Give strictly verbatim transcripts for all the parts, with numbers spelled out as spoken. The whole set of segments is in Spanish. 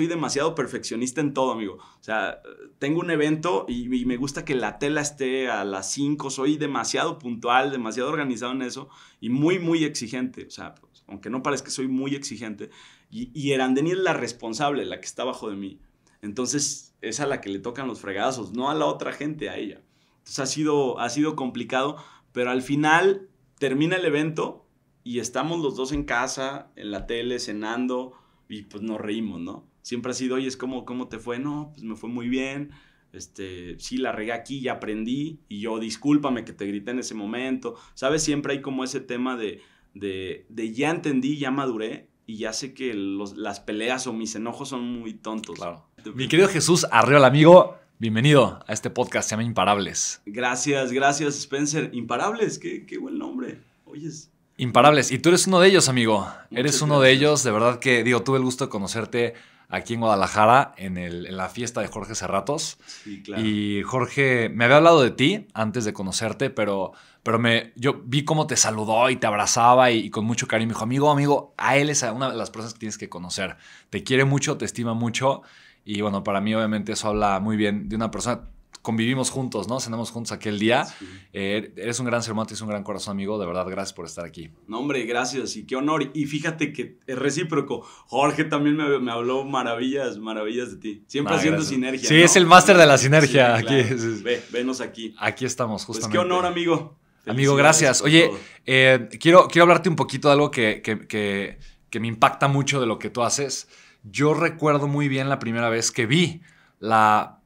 soy demasiado perfeccionista en todo, amigo. O sea, tengo un evento y, y me gusta que la tela esté a las cinco. Soy demasiado puntual, demasiado organizado en eso y muy, muy exigente. O sea, pues, aunque no parezca, soy muy exigente. Y, y Erandeni es la responsable, la que está abajo de mí. Entonces, es a la que le tocan los fregazos, no a la otra gente, a ella. Entonces, ha sido, ha sido complicado, pero al final termina el evento y estamos los dos en casa, en la tele, cenando y pues nos reímos, ¿no? Siempre ha sido, oye, ¿cómo, ¿cómo te fue? No, pues me fue muy bien, este, sí, la regué aquí, ya aprendí y yo, discúlpame que te grité en ese momento. ¿Sabes? Siempre hay como ese tema de, de, de ya entendí, ya maduré. Y ya sé que los, las peleas o mis enojos son muy tontos. Claro. Mi querido Jesús Arreola, amigo, bienvenido a este podcast, se llama Imparables. Gracias, gracias, Spencer. Imparables, qué, qué buen nombre. Oyes. Imparables, y tú eres uno de ellos, amigo. Muchas eres uno gracias. de ellos, de verdad que, digo, tuve el gusto de conocerte aquí en Guadalajara, en, el, en la fiesta de Jorge Serratos. Sí, claro. Y Jorge, me había hablado de ti antes de conocerte, pero, pero me, yo vi cómo te saludó y te abrazaba y, y con mucho cariño me dijo, amigo, amigo, a él es una de las personas que tienes que conocer. Te quiere mucho, te estima mucho. Y bueno, para mí obviamente eso habla muy bien de una persona. Convivimos juntos, ¿no? Cenamos juntos aquel día. Sí. Eh, eres un gran ser humano, tienes un gran corazón, amigo. De verdad, gracias por estar aquí. No, hombre, gracias y qué honor. Y fíjate que es recíproco. Jorge también me, me habló maravillas, maravillas de ti. Siempre nah, haciendo gracias. sinergia. Sí, ¿no? Es el máster de la sinergia. Sí, claro. Aquí. Ve, venos aquí. Aquí estamos, justamente. Pues qué honor, amigo. Amigo, gracias. Oye, eh, quiero, quiero hablarte un poquito de algo que, que, que, que me impacta mucho de lo que tú haces. Yo recuerdo muy bien la primera vez que vi la...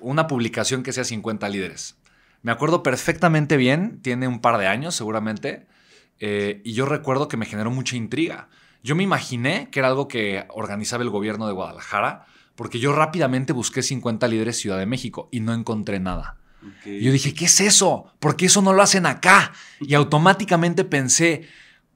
una publicación que sea cincuenta líderes. Me acuerdo perfectamente bien, tiene un par de años seguramente, eh, y yo recuerdo que me generó mucha intriga. Yo me imaginé que era algo que organizaba el gobierno de Guadalajara, porque yo rápidamente busqué cincuenta líderes Ciudad de México y no encontré nada. Okay. Y yo dije, ¿qué es eso? ¿Por qué eso no lo hacen acá? Y automáticamente pensé,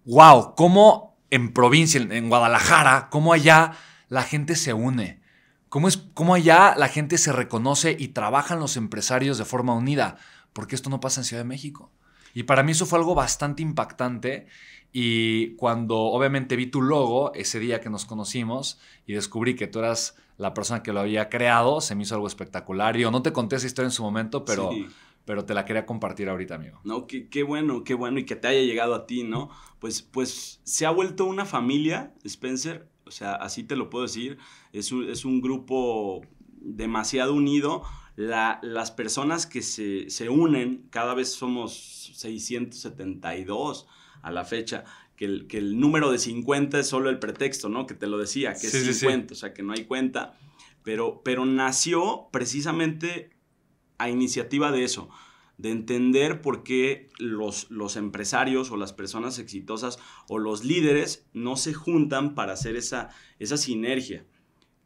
wow, ¿cómo en provincia, en Guadalajara, cómo allá la gente se une? ¿Cómo, es, ¿Cómo allá la gente se reconoce y trabajan los empresarios de forma unida? Porque esto no pasa en Ciudad de México. Y para mí eso fue algo bastante impactante. Y cuando obviamente vi tu logo ese día que nos conocimos y descubrí que tú eras la persona que lo había creado, se me hizo algo espectacular. Yo no te conté esa historia en su momento, pero, sí. pero te la quería compartir ahorita, amigo. No, qué, qué bueno, qué bueno. Y que te haya llegado a ti, ¿no? Pues, pues se ha vuelto una familia, Spencer. O sea, así te lo puedo decir, es un, es un grupo demasiado unido. La, las personas que se, se unen, cada vez somos seiscientos setenta y dos a la fecha, que el, que el número de cincuenta es solo el pretexto, ¿no? Que te lo decía, que es sí, cincuenta, sí, sí. O sea, que no hay cuenta, pero, pero nació precisamente a iniciativa de eso, de entender por qué los, los empresarios o las personas exitosas o los líderes no se juntan para hacer esa, esa sinergia.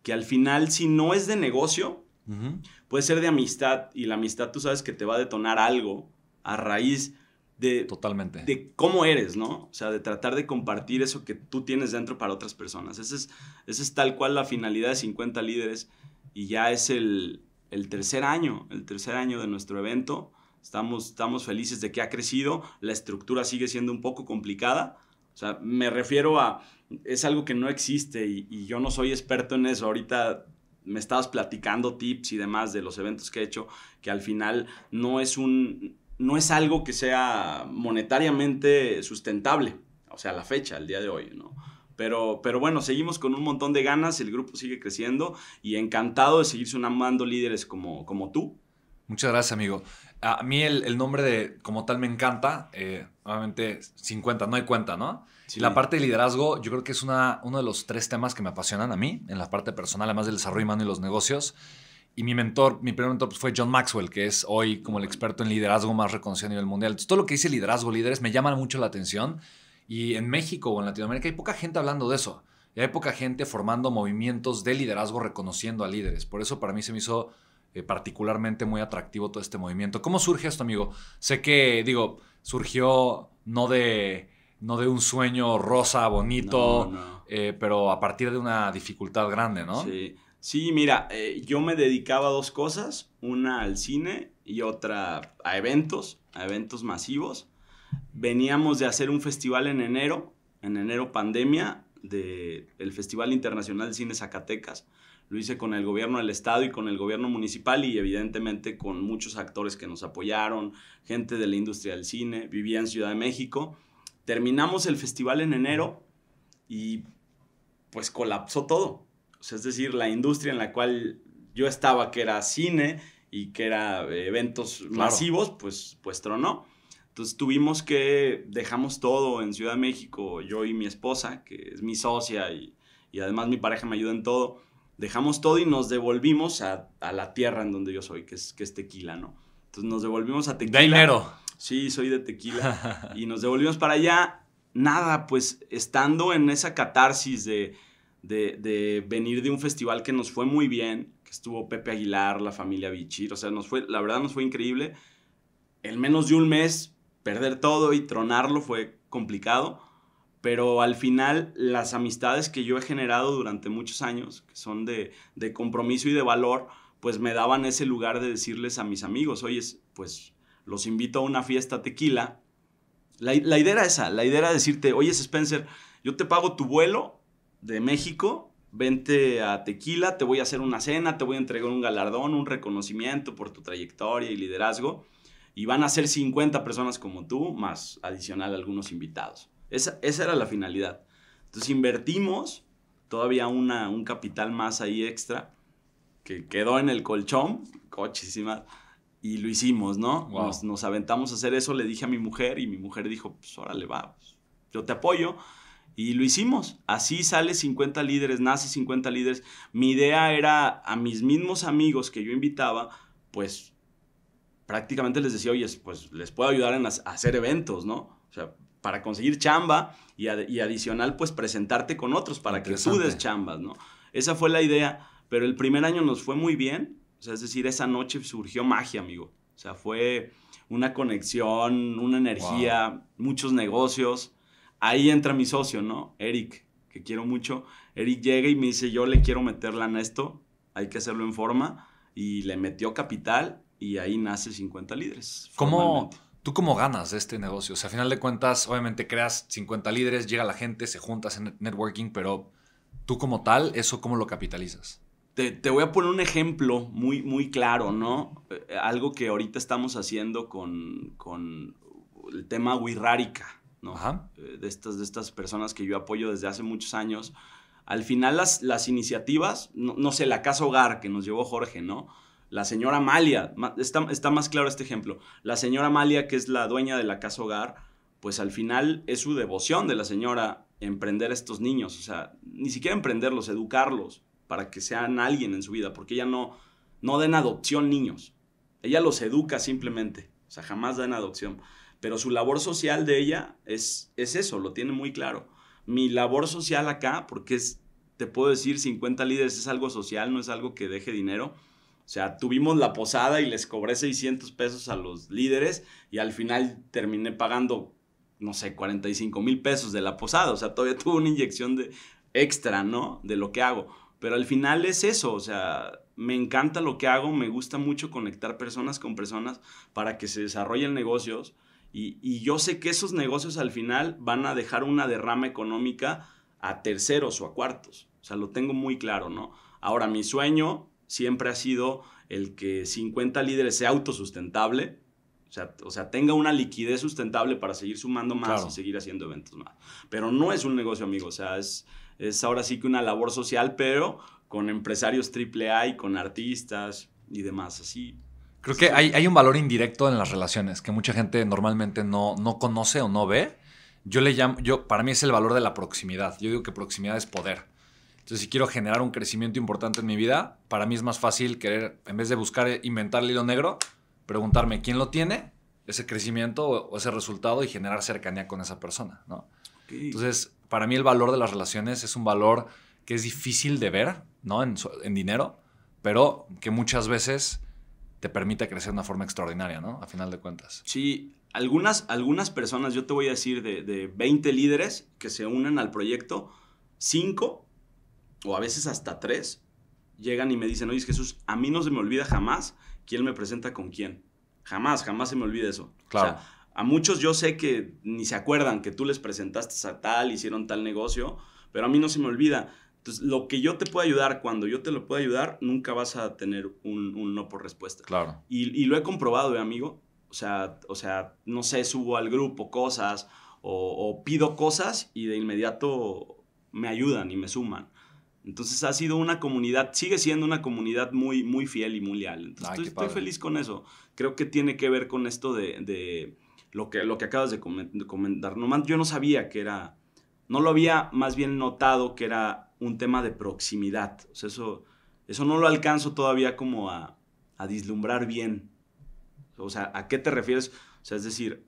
Que al final, si no es de negocio, uh-huh. puede ser de amistad. Y la amistad, tú sabes que te va a detonar algo a raíz de... Totalmente. De cómo eres, ¿no? O sea, de tratar de compartir eso que tú tienes dentro para otras personas. Esa es, esa es tal cual la finalidad de cincuenta líderes. Y ya es el, el tercer año, el tercer año de nuestro evento. Estamos, estamos felices de que ha crecido. La estructura sigue siendo un poco complicada. O sea, me refiero a... Es algo que no existe y, y yo no soy experto en eso. Ahorita me estabas platicando tips y demás de los eventos que he hecho, que al final no es un... No es algo que sea monetariamente sustentable. O sea, la fecha, el día de hoy, ¿no? Pero, pero bueno, seguimos con un montón de ganas. El grupo sigue creciendo y encantado de seguir sumando líderes como, como tú. Muchas gracias, amigo. A mí el, el nombre de como tal me encanta. Eh, obviamente, cincuenta, no hay cuenta, ¿no? Sí. La parte de liderazgo, yo creo que es una, uno de los tres temas que me apasionan a mí, en la parte personal, además del desarrollo humano y los negocios. Y mi mentor, mi primer mentor pues, fue John Maxwell, que es hoy como el experto en liderazgo más reconocido a nivel mundial. Entonces, todo lo que dice liderazgo, líderes, me llama mucho la atención. Y en México o en Latinoamérica hay poca gente hablando de eso. Y hay poca gente formando movimientos de liderazgo reconociendo a líderes. Por eso para mí se me hizo... Eh, particularmente muy atractivo todo este movimiento. ¿Cómo surge esto, amigo? Sé que, digo, surgió no de, no de un sueño rosa, bonito, no, no. Eh, pero a partir de una dificultad grande, ¿no? Sí, sí mira, eh, yo me dedicaba a dos cosas, una al cine y otra a eventos, a eventos masivos. Veníamos de hacer un festival en enero, en enero pandemia, del Festival Internacional de Cine Zacatecas, lo hice con el gobierno del estado y con el gobierno municipal y evidentemente con muchos actores que nos apoyaron, gente de la industria del cine, vivía en Ciudad de México. Terminamos el festival en enero y pues colapsó todo. O sea, es decir, la industria en la cual yo estaba, que era cine y que era eventos claro. masivos, pues, pues tronó. Entonces tuvimos que, dejamos todo en Ciudad de México, yo y mi esposa, que es mi socia y, y además mi pareja me ayuda en todo, dejamos todo y nos devolvimos a, a la tierra en donde yo soy, que es, que es Tequila, ¿no? Entonces nos devolvimos a Tequila. De enero. Sí, soy de Tequila. Y nos devolvimos para allá, nada, pues estando en esa catarsis de, de, de venir de un festival que nos fue muy bien, que estuvo Pepe Aguilar, la familia Bichir, o sea, nos fue, la verdad nos fue increíble. En menos de un mes... Perder todo y tronarlo fue complicado, pero al final las amistades que yo he generado durante muchos años, que son de, de compromiso y de valor, pues me daban ese lugar de decirles a mis amigos, oye, pues los invito a una fiesta Tequila. La, la idea era esa, la idea era decirte, oye Spencer, yo te pago tu vuelo de México, vente a Tequila, te voy a hacer una cena, te voy a entregar un galardón, un reconocimiento por tu trayectoria y liderazgo. Y van a ser cincuenta personas como tú, más adicional algunos invitados. Esa, esa era la finalidad. Entonces invertimos todavía una, un capital más ahí extra que quedó en el colchón, cochísima, y lo hicimos, ¿no? Wow. Nos, nos aventamos a hacer eso, le dije a mi mujer y mi mujer dijo, pues órale, va, yo te apoyo. Y lo hicimos. Así sale cincuenta líderes, nace cincuenta líderes. Mi idea era a mis mismos amigos que yo invitaba, pues... prácticamente les decía, oye, pues les puedo ayudar en las, a hacer eventos, ¿no? O sea, para conseguir chamba y, ad, y adicional, pues presentarte con otros para que tú des chambas, ¿no? Esa fue la idea, pero el primer año nos fue muy bien, o sea, es decir, esa noche surgió magia, amigo. O sea, fue una conexión, una energía, wow. muchos negocios. Ahí entra mi socio, ¿no? Eric, que quiero mucho. Eric llega y me dice, yo le quiero meterla en esto, hay que hacerlo en forma, y le metió capital. Y ahí nace cincuenta líderes. ¿Cómo, ¿Tú cómo ganas de este negocio? O sea, al final de cuentas, obviamente creas cincuenta líderes, llega la gente, se junta, hace networking, pero tú como tal, ¿eso cómo lo capitalizas? Te, te voy a poner un ejemplo muy, muy claro, ¿no? Eh, algo que ahorita estamos haciendo con, con el tema Wixárika, ¿no? Ajá. Eh, de, estas, de estas personas que yo apoyo desde hace muchos años. Al final las, las iniciativas, no, no sé, la Casa Hogar que nos llevó Jorge, ¿no? La señora Amalia, está, está más claro este ejemplo. La señora Amalia, que es la dueña de la Casa Hogar, pues al final es su devoción de la señora emprender a estos niños. O sea, ni siquiera emprenderlos, educarlos para que sean alguien en su vida. Porque ella no, no da en adopción niños. Ella los educa simplemente. O sea, jamás da en adopción. Pero su labor social de ella es, es eso, lo tiene muy claro. Mi labor social acá, porque es, te puedo decir, cincuenta líderes es algo social, no es algo que deje dinero. O sea, tuvimos la posada y les cobré seiscientos pesos a los líderes y al final terminé pagando, no sé, cuarenta y cinco mil pesos de la posada. O sea, todavía tuve una inyección de extra, ¿no? De lo que hago. Pero al final es eso, o sea, me encanta lo que hago, me gusta mucho conectar personas con personas para que se desarrollen negocios. Y, y yo sé que esos negocios al final van a dejar una derrama económica a terceros o a cuartos. O sea, lo tengo muy claro, ¿no? Ahora, mi sueño... siempre ha sido el que cincuenta líderes sea autosustentable, o sea, o sea tenga una liquidez sustentable para seguir sumando más claro. y seguir haciendo eventos más. Pero no es un negocio, amigo, o sea, es, es ahora sí que una labor social, pero con empresarios triple A y con artistas y demás, así. Creo así. que hay, hay un valor indirecto en las relaciones que mucha gente normalmente no, no conoce o no ve. Yo le llamo, yo, para mí es el valor de la proximidad. Yo digo que proximidad es poder. Entonces, si quiero generar un crecimiento importante en mi vida, para mí es más fácil querer, en vez de buscar inventar el hilo negro, preguntarme quién lo tiene, ese crecimiento o ese resultado y generar cercanía con esa persona, ¿no? Okay. Entonces, para mí el valor de las relaciones es un valor que es difícil de ver, ¿no? En, en dinero, pero que muchas veces te permite crecer de una forma extraordinaria, ¿no? A final de cuentas. Sí, algunas, algunas personas, yo te voy a decir, de, de veinte líderes que se unen al proyecto, cinco... o a veces hasta tres, llegan y me dicen, oye Jesús, a mí no se me olvida jamás quién me presenta con quién. Jamás, jamás se me olvida eso. Claro. O sea, a muchos yo sé que ni se acuerdan que tú les presentaste a tal, hicieron tal negocio, pero a mí no se me olvida. Entonces, lo que yo te pueda ayudar, cuando yo te lo pueda ayudar, nunca vas a tener un, un no por respuesta. Claro. Y, y lo he comprobado, ¿eh, amigo? O sea, o sea, no sé, subo al grupo cosas o, o pido cosas y de inmediato me ayudan y me suman. Entonces, ha sido una comunidad, sigue siendo una comunidad muy, muy fiel y muy leal. Entonces, ah, estoy, estoy feliz con eso. Creo que tiene que ver con esto de, de lo, que, lo que acabas de comentar. No, yo no sabía que era... No lo había más bien notado que era un tema de proximidad. O sea, eso, eso no lo alcanzo todavía como a, a vislumbrar bien. O sea, ¿a qué te refieres? O sea, es decir...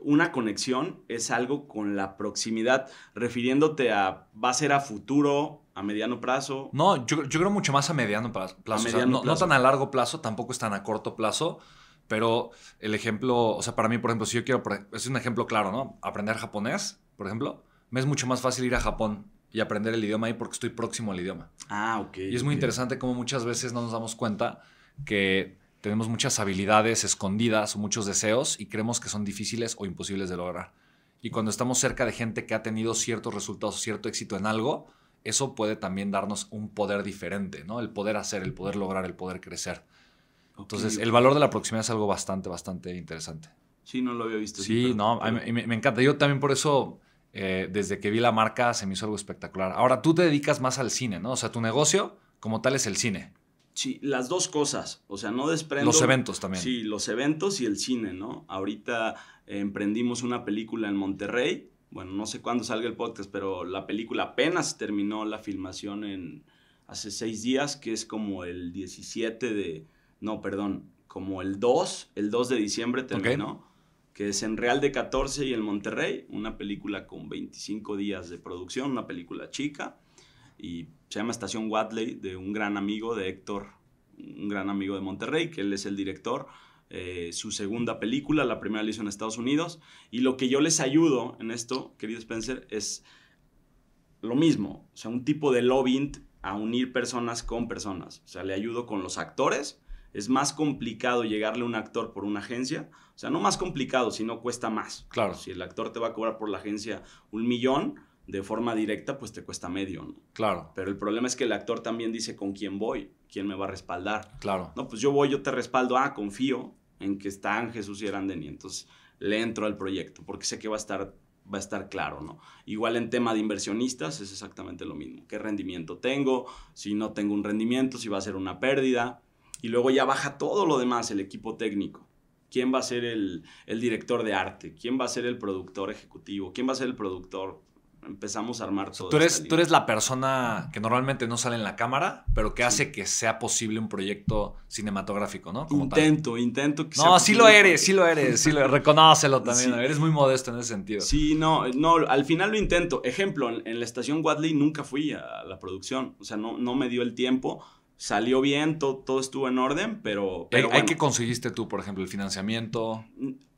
Una conexión es algo con la proximidad, refiriéndote a, va a ser a futuro, a mediano plazo. No, yo, yo creo mucho más a mediano plazo. A mediano, o sea, no, plazo. No tan a largo plazo, tampoco es tan a corto plazo, pero el ejemplo, o sea, para mí, por ejemplo, si yo quiero, es un ejemplo claro, ¿no? Aprender japonés, por ejemplo, me es mucho más fácil ir a Japón y aprender el idioma ahí porque estoy próximo al idioma. Ah, ok. Y es muy okay. interesante cómo muchas veces no nos damos cuenta que... Tenemos muchas habilidades escondidas o muchos deseos y creemos que son difíciles o imposibles de lograr. Y cuando estamos cerca de gente que ha tenido ciertos resultados, cierto éxito en algo, eso puede también darnos un poder diferente, ¿no? El poder hacer, el poder lograr, el poder crecer. Okay. Entonces, el valor de la proximidad es algo bastante, bastante interesante. Sí, no lo había visto. Sí, sí, pero, no, pero... A mí, me, me encanta. Yo también por eso, eh, desde que vi la marca, se me hizo algo espectacular. Ahora, tú te dedicas más al cine, ¿no? O sea, tu negocio como tal es el cine. Sí, las dos cosas, o sea, no desprendo... Los eventos también. Sí, los eventos y el cine, ¿no? Ahorita eh, emprendimos una película en Monterrey, bueno, no sé cuándo salga el podcast, pero la película apenas terminó la filmación en hace seis días, que es como el diecisiete de... No, perdón, como el dos, el dos de diciembre terminó, okay. Que es en Real de catorce y en Monterrey, una película con veinticinco días de producción, una película chica, y se llama Estación Wadley, de un gran amigo de Héctor, un gran amigo de Monterrey, que él es el director. Eh, su segunda película, la primera la hizo en Estados Unidos. Y lo que yo les ayudo en esto, querido Spencer, es lo mismo. O sea, un tipo de lobbying a unir personas con personas. O sea, le ayudo con los actores. Es más complicado llegarle a un actor por una agencia. O sea, no más complicado, sino cuesta más. Claro. Si el actor te va a cobrar por la agencia un millón... de forma directa, pues te cuesta medio, ¿no? Claro. Pero el problema es que el actor también dice con quién voy, quién me va a respaldar. Claro. No, pues yo voy, yo te respaldo, ah, confío en que están Jesús y Erandeni. Entonces le entro al proyecto porque sé que va a estar, va a estar claro, ¿no? Igual en tema de inversionistas es exactamente lo mismo. ¿Qué rendimiento tengo? Si no tengo un rendimiento, si va a ser una pérdida. Y luego ya baja todo lo demás, el equipo técnico. ¿Quién va a ser el, el director de arte? ¿Quién va a ser el productor ejecutivo? ¿Quién va a ser el productor...? Empezamos a armar todo. Tú eres, tú eres la persona que normalmente no sale en la cámara, pero que sí. hace que sea posible un proyecto cinematográfico, ¿no? Como intento, tal. intento que no, sea. No, sí lo eres, sí lo eres, sí lo eres. Reconócelo también. Sí. Eres muy modesto en ese sentido. Sí, no, no, al final lo intento. Ejemplo, en, en la Estación Wadley nunca fui a la producción. O sea, no, no me dio el tiempo. Salió bien, to, todo estuvo en orden, pero. pero ¿Hay bueno. ¿Qué conseguiste tú, por ejemplo, el financiamiento?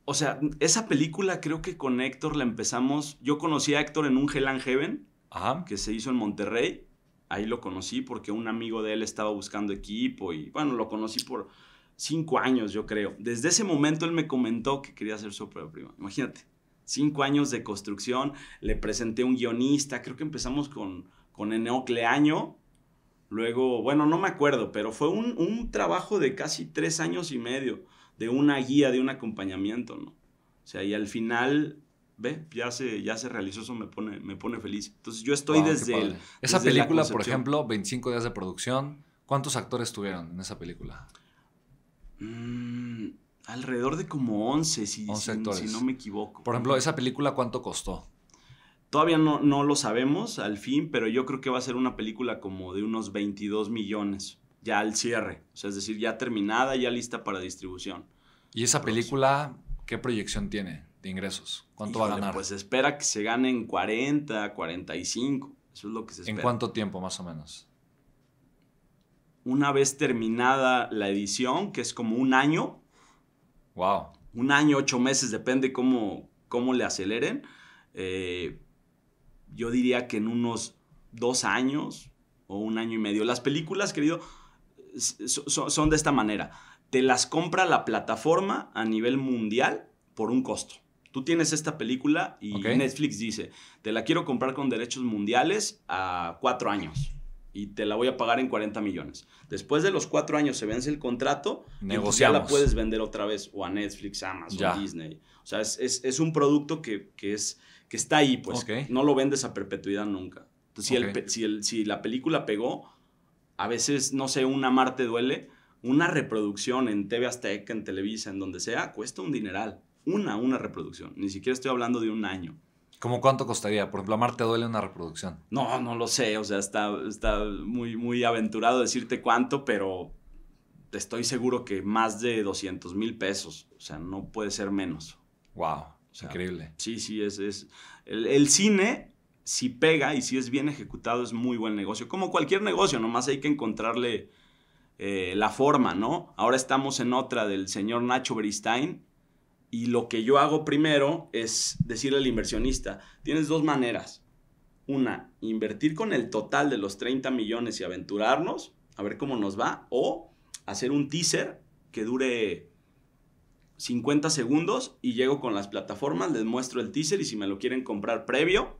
O sea, esa película creo que con Héctor la empezamos... Yo conocí a Héctor en un Hell and Heaven, ajá, que se hizo en Monterrey. Ahí lo conocí porque un amigo de él estaba buscando equipo y, bueno, lo conocí por cinco años, yo creo. Desde ese momento él me comentó que quería hacer su ópera prima. Imagínate, cinco años de construcción, le presenté a un guionista. Creo que empezamos con, con Eneocleaño. Luego, bueno, no me acuerdo, pero fue un, un trabajo de casi tres años y medio. De una guía, de un acompañamiento, ¿no? O sea, y al final, ve, ya se, ya se realizó, eso me pone, me pone feliz. Entonces, yo estoy wow, desde... El, esa desde película, por ejemplo, veinticinco días de producción, ¿cuántos actores tuvieron en esa película? Mm, alrededor de como once, si, once si, si no me equivoco. Por ejemplo, esa película, ¿cuánto costó? Todavía no, no lo sabemos al fin, pero yo creo que va a ser una película como de unos veintidós millones. Ya al cierre, o sea, es decir, ya terminada, ya lista para distribución. ¿Y esa película qué proyección tiene de ingresos? ¿Cuánto Híjole, va a ganar? Pues se espera que se ganen cuarenta, cuarenta y cinco, eso es lo que se espera. ¿En cuánto tiempo más o menos? Una vez terminada la edición, que es como un año. Wow. Un año, ocho meses, depende cómo, cómo le aceleren. Eh, yo diría que en unos dos años o un año y medio. Las películas, querido... son de esta manera. Te las compra la plataforma a nivel mundial por un costo. Tú tienes esta película y okay. Netflix dice, te la quiero comprar con derechos mundiales a cuatro años. y te la voy a pagar en cuarenta millones. Después de los cuatro años se vence el contrato, negociamos. Y ya la puedes vender otra vez o a Netflix, Amazon, ya. Disney. O sea, es, es, es un producto que, que, es, que está ahí, pues. Okay. No lo vendes a perpetuidad nunca. Entonces, okay. si, el, si, el, si la película pegó, a veces, no sé, un amar te duele, una reproducción en T V Azteca, en Televisa, en donde sea, cuesta un dineral. Una, una reproducción. Ni siquiera estoy hablando de un año. ¿Cómo cuánto costaría? Por ejemplo, Amar te duele una reproducción. No, no lo sé. O sea, está, está muy, muy aventurado decirte cuánto, pero estoy seguro que más de doscientos mil pesos. O sea, no puede ser menos. Wow, o sea, increíble. Sí, sí, es... es el, el cine, si pega y si es bien ejecutado, es muy buen negocio. Como cualquier negocio, nomás hay que encontrarle eh, la forma, ¿no? Ahora estamos en otra del señor Nacho Beristain. Y lo que yo hago primero es decirle al inversionista, tienes dos maneras. Una, invertir con el total de los treinta millones y aventurarnos, a ver cómo nos va. O hacer un teaser que dure cincuenta segundos y llego con las plataformas, les muestro el teaser y si me lo quieren comprar previo,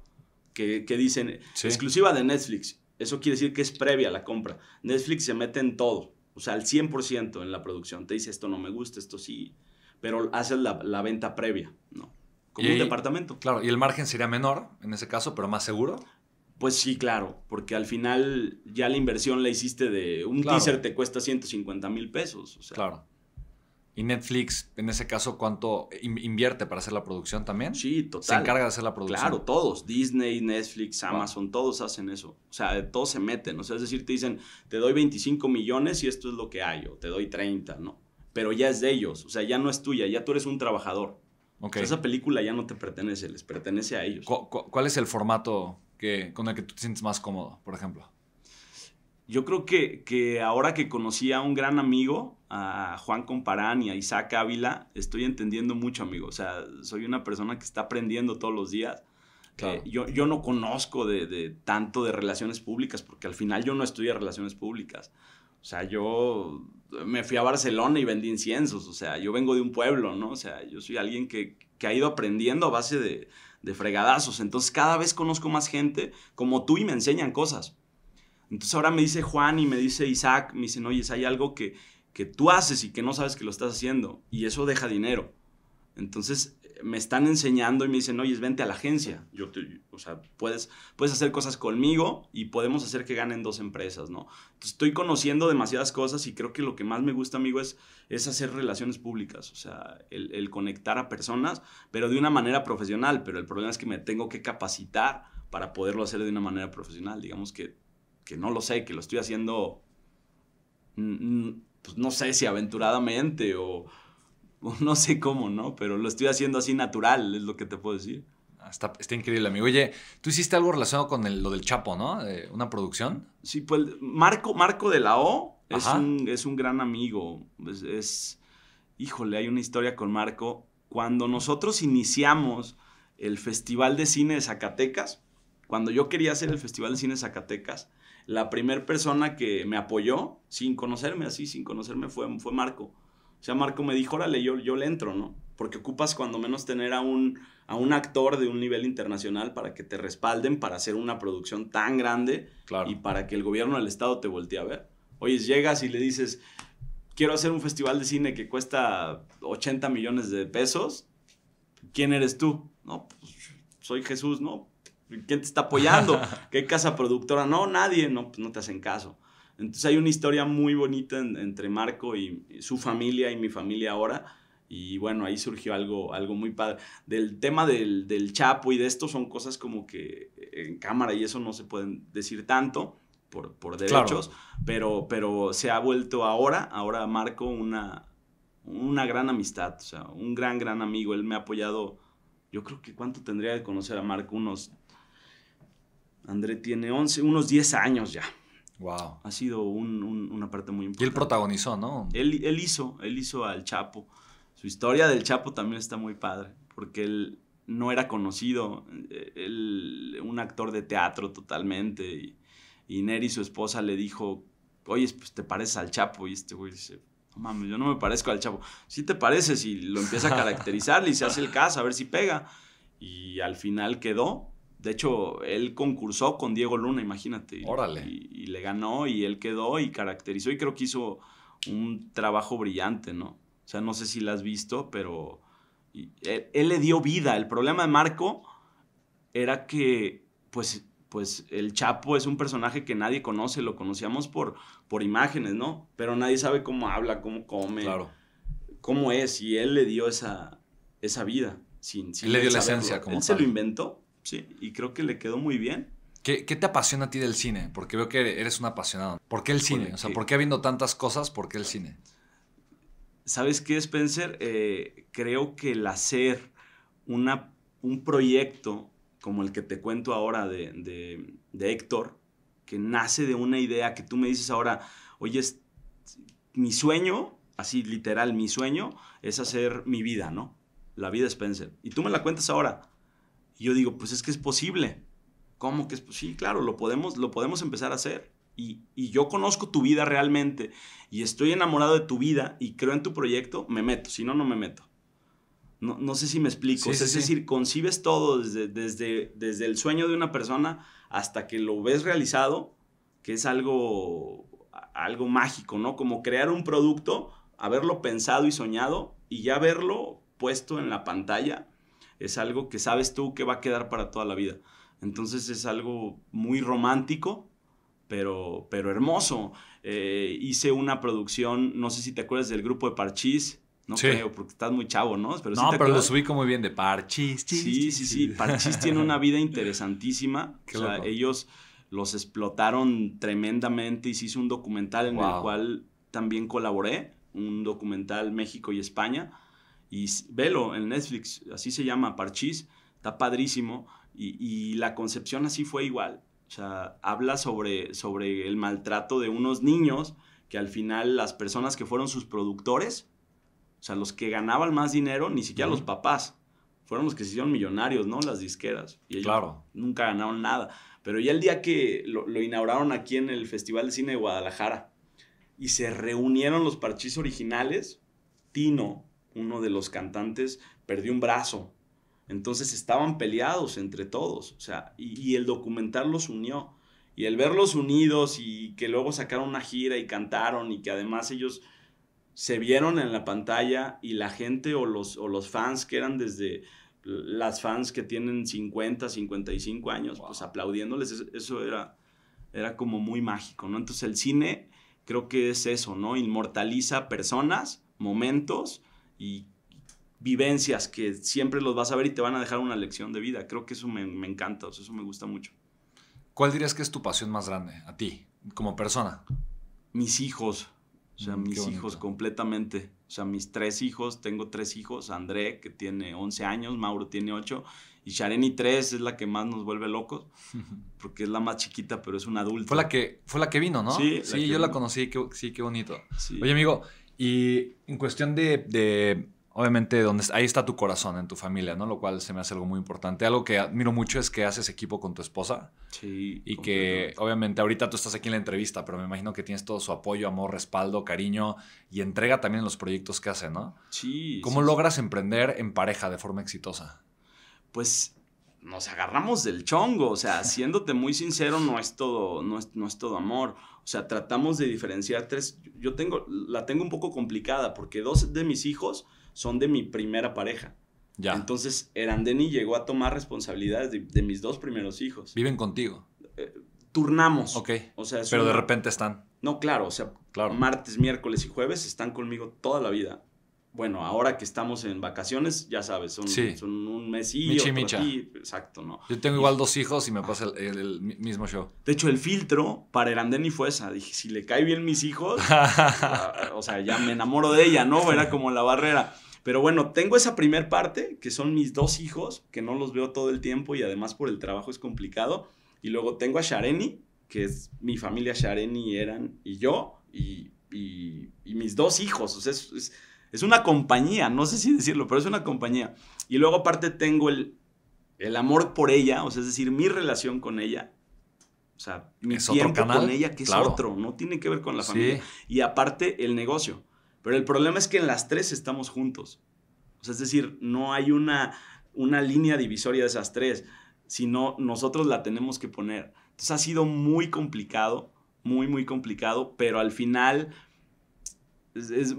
que, que dicen sí. exclusiva de Netflix. Eso quiere decir que es previa la compra. Netflix se mete en todo, o sea, al cien por ciento en la producción. Te dice esto no me gusta, esto sí... pero haces la, la venta previa, ¿no? Como y, un departamento. Claro, y el margen sería menor en ese caso, pero más seguro. Pues sí, claro, porque al final ya la inversión la hiciste de... Un claro. teaser te cuesta ciento cincuenta mil pesos. O sea. Claro. ¿Y Netflix, en ese caso, cuánto invierte para hacer la producción también? Sí, total. ¿Se encarga de hacer la producción? Claro, todos. Disney, Netflix, Amazon, wow. todos hacen eso. O sea, todos se meten. O sea, es decir, te dicen, te doy veinticinco millones y esto es lo que hay. O te doy treinta, ¿no? Pero ya es de ellos, o sea, ya no es tuya, ya tú eres un trabajador. Okay. O sea, esa película ya no te pertenece, les pertenece a ellos. ¿Cu cu ¿Cuál es el formato que, con el que tú te sientes más cómodo, por ejemplo? Yo creo que, que ahora que conocí a un gran amigo, a Juan Comparán y a Isaac Ávila, estoy entendiendo mucho, amigo. O sea, soy una persona que está aprendiendo todos los días. Claro. Eh, yo, yo no conozco de, de, tanto de relaciones públicas, porque al final yo no estudié relaciones públicas. O sea, yo me fui a Barcelona y vendí inciensos. O sea, yo vengo de un pueblo, ¿no? O sea, yo soy alguien que, que ha ido aprendiendo a base de, de fregadazos. Entonces, cada vez conozco más gente como tú y me enseñan cosas. Entonces, ahora me dice Juan y me dice Isaac, me dicen, oye, hay algo que, que tú haces y que no sabes que lo estás haciendo. Y eso deja dinero. Entonces, me están enseñando y me dicen, oye, vente a la agencia. Yo te, o sea, puedes, puedes hacer cosas conmigo y podemos hacer que ganen dos empresas, ¿no? Entonces, estoy conociendo demasiadas cosas y creo que lo que más me gusta, amigo, es, es hacer relaciones públicas. O sea, el, el conectar a personas, pero de una manera profesional. Pero el problema es que me tengo que capacitar para poderlo hacer de una manera profesional. Digamos que, que no lo sé, que lo estoy haciendo, pues no sé si aventuradamente o... no sé cómo, ¿no? Pero lo estoy haciendo así natural, es lo que te puedo decir. Está, está increíble, amigo. Oye, tú hiciste algo relacionado con el, lo del Chapo, ¿no? Eh, ¿Una producción? Sí, pues Marco, Marco de la O es un, es un gran amigo. Es, es, híjole, hay una historia con Marco. Cuando nosotros iniciamos el Festival de Cine de Zacatecas, cuando yo quería hacer el Festival de Cine de Zacatecas, la primera persona que me apoyó, sin conocerme así, sin conocerme, fue, fue Marco. O sea, Marco me dijo, órale, yo, yo le entro, ¿no? Porque ocupas cuando menos tener a un, a un actor de un nivel internacional para que te respalden para hacer una producción tan grande claro. y para que el gobierno del estado te voltee a ver. Oye, llegas y le dices, quiero hacer un festival de cine que cuesta ochenta millones de pesos. ¿Quién eres tú? No, pues, soy Jesús, ¿no? ¿Quién te está apoyando? ¿Qué casa productora? No, nadie. No, pues no te hacen caso. Entonces hay una historia muy bonita en, entre Marco y, y su familia y mi familia ahora. Y bueno, ahí surgió algo, algo muy padre. Del tema del, del Chapo y de esto son cosas como que en cámara y eso no se pueden decir tanto por, por derechos. Claro. Pero, pero se ha vuelto ahora, ahora Marco, una, una gran amistad. O sea, un gran, gran amigo. Él me ha apoyado. Yo creo que ¿cuánto tendría de conocer a Marco? Unos... André tiene once, unos diez años ya. Wow. Ha sido un, un, una parte muy importante. Y él protagonizó, ¿no? Él, él hizo, él hizo al Chapo. Su historia del Chapo también está muy padre, porque él no era conocido, él, un actor de teatro totalmente, y, y Neri, su esposa, le dijo, oye, pues te pareces al Chapo, y este güey dice, no mames, yo no me parezco al Chapo. Sí te pareces, y lo empieza a caracterizar, y se hace el caso, a ver si pega, y al final quedó. De hecho, él concursó con Diego Luna, imagínate. Órale. Y, y le ganó y él quedó y caracterizó y creo que hizo un trabajo brillante, ¿no? O sea, no sé si la has visto, pero y, él, él le dio vida. El problema de Marco era que, pues, pues el Chapo es un personaje que nadie conoce. Lo conocíamos por, por imágenes, ¿no? Pero nadie sabe cómo habla, cómo come, claro, cómo es. Y él le dio esa, esa vida. Sin, sin él le dio saberlo. La esencia como él tal. Se lo inventó. Sí, y creo que le quedó muy bien. ¿Qué, ¿Qué te apasiona a ti del cine? Porque veo que eres un apasionado. ¿Por qué el cine? O sea, ¿por qué habiendo tantas cosas, por qué el cine? ¿Sabes qué, Spencer? Eh, creo que el hacer una, un proyecto como el que te cuento ahora de, de, de Héctor, que nace de una idea que tú me dices ahora, oye, es, mi sueño, así literal, mi sueño es hacer mi vida, ¿no? La vida de Spencer. Y tú me la cuentas ahora. Y yo digo, pues es que es posible. ¿Cómo que es posible? Sí, claro, lo podemos, lo podemos empezar a hacer. Y, y yo conozco tu vida realmente. Y estoy enamorado de tu vida y creo en tu proyecto, me meto. Si no, no me meto. No, no sé si me explico. Sí, o sea, sí, es decir, sí. Concibes todo desde, desde, desde el sueño de una persona hasta que lo ves realizado, que es algo, algo mágico, ¿no? Como crear un producto, haberlo pensado y soñado y ya verlo puesto en la pantalla. Es algo que sabes tú que va a quedar para toda la vida. Entonces es algo muy romántico, pero, pero hermoso. Eh, hice una producción, no sé si te acuerdas del grupo de Parchís. No sí. creo, porque estás muy chavo, ¿no? Pero no, sí te pero acuerdas. Los ubico muy bien de Parchís. Sí, sí, sí, sí. Parchís tiene una vida interesantísima. Qué o sea, loco. Ellos los explotaron tremendamente y se hizo un documental en wow. el cual también colaboré. Un documental México y España. Y velo en Netflix, así se llama, Parchís, está padrísimo. Y, y la concepción así fue igual. O sea, habla sobre, sobre el maltrato de unos niños que al final las personas que fueron sus productores, o sea, los que ganaban más dinero, ni siquiera uh-huh. los papás, fueron los que se hicieron millonarios, ¿no? Las disqueras. Y ellos claro. nunca ganaron nada. Pero ya el día que lo, lo inauguraron aquí en el Festival de Cine de Guadalajara y se reunieron los Parchís originales, Tino, uno de los cantantes, perdió un brazo. Entonces estaban peleados entre todos. O sea, y, y el documental los unió. Y el verlos unidos y que luego sacaron una gira y cantaron y que además ellos se vieron en la pantalla y la gente o los, o los fans que eran desde las fans que tienen cincuenta, cincuenta y cinco años, wow. pues aplaudiéndoles, eso era, era como muy mágico, ¿no? Entonces el cine creo que es eso, ¿no? Inmortaliza personas, momentos y vivencias que siempre los vas a ver y te van a dejar una lección de vida. Creo que eso me, me encanta, o sea, eso me gusta mucho. ¿Cuál dirías que es tu pasión más grande a ti, como persona? Mis hijos, o sea, mm, mis hijos completamente. O sea, mis tres hijos, tengo tres hijos, André, que tiene once años, Mauro tiene ocho, y Shareni tres es la que más nos vuelve locos, porque es la más chiquita, pero es una adulta. Fue la que, fue la que vino, ¿no? Sí, sí, la yo vino. La conocí, que, sí, qué bonito. Sí. Oye, amigo, y en cuestión de, de, obviamente, donde, ahí está tu corazón en tu familia, ¿no? Lo cual se me hace algo muy importante. Algo que admiro mucho es que haces equipo con tu esposa. Sí. Y que, obviamente, ahorita tú estás aquí en la entrevista, pero me imagino que tienes todo su apoyo, amor, respaldo, cariño y entrega también en los proyectos que hace, ¿no? Sí. ¿Cómo sí, logras sí. emprender en pareja de forma exitosa? Pues nos agarramos del chongo. O sea, siéndote muy sincero, no es todo, no es, no es todo amor. O sea, tratamos de diferenciar tres. Yo tengo, la tengo un poco complicada porque dos de mis hijos son de mi primera pareja. Ya. Entonces, Erandeni llegó a tomar responsabilidades de, de mis dos primeros hijos. ¿Viven contigo? Eh, turnamos. Ok. O sea, pero un... de repente están. No, claro. O sea, claro. martes, miércoles y jueves están conmigo toda la vida. Bueno, ahora que estamos en vacaciones, ya sabes, son, sí. son un mes y otro aquí. Exacto, ¿no? Yo tengo igual dos hijos y me pasa el, el, el mismo show. De hecho, el filtro para Erandeni fue esa. Dije, si le cae bien mis hijos, o sea, ya me enamoro de ella, ¿no? Era como la barrera. Pero bueno, tengo esa primer parte, que son mis dos hijos, que no los veo todo el tiempo y además por el trabajo es complicado. Y luego tengo a Shareni, que es mi familia Shareni, Eran y yo, y, y, y mis dos hijos. O sea, es... es Es una compañía, no sé si decirlo, pero es una compañía. Y luego aparte tengo el, el amor por ella, o sea, es decir, mi relación con ella. O sea, mi tiempo con ella, que es otro, no tiene que ver con la familia. Y aparte el negocio. Pero el problema es que en las tres estamos juntos. O sea, es decir, no hay una, una línea divisoria de esas tres. sino nosotros la tenemos que poner. Entonces ha sido muy complicado, muy, muy complicado, pero al final es, es,